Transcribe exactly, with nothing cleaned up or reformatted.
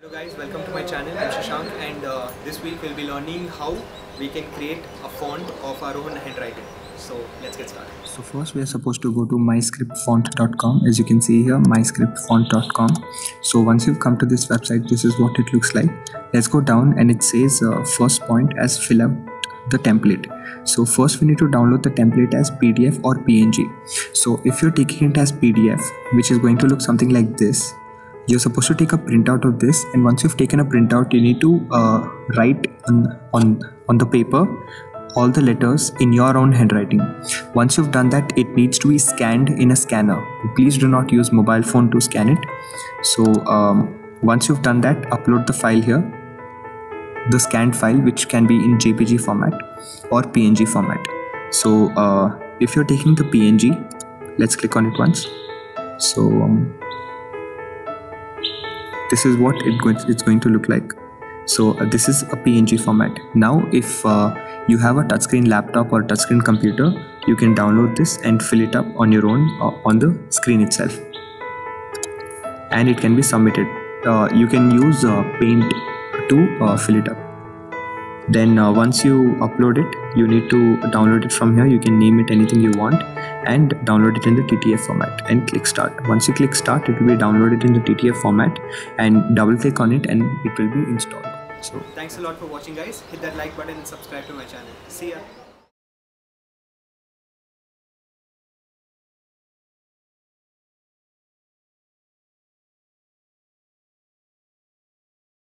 Hello guys, welcome to my channel. I'm Shashank, and uh, this week we'll be learning how we can create a font of our own handwriting. So let's get started. So first we are supposed to go to my script font dot com. As you can see here, my script font dot com. So once you've come to this website, this is what it looks like. Let's go down and it says uh, first point as fill up the template. So first we need to download the template as P D F or P N G. So if you're taking it as P D F, which is going to look something like this, you're supposed to take a printout of this, and once you've taken a printout, you need to uh, write on, on, on the paper all the letters in your own handwriting. Once you've done that, it needs to be scanned in a scanner. Please do not use mobile phone to scan it. So um, once you've done that, upload the file here, the scanned file, which can be in J P G format or P N G format. So uh, if you're taking the P N G, let's click on it once. So um, this is what it go it's going to look like. So uh, this is a P N G format. Now if uh, you have a touchscreen laptop or touchscreen computer, you can download this and fill it up on your own uh, on the screen itself, and it can be submitted. Uh, you can use uh, Paint to uh, fill it up. Then uh, once you upload it, you need to download it from here. You can name it anything you want and download it in the T T F format and click start. Once you click start, it will be downloaded in the T T F format, and double click on it and it will be installed. So thanks a lot for watching guys. Hit that like button and subscribe to my channel. See ya.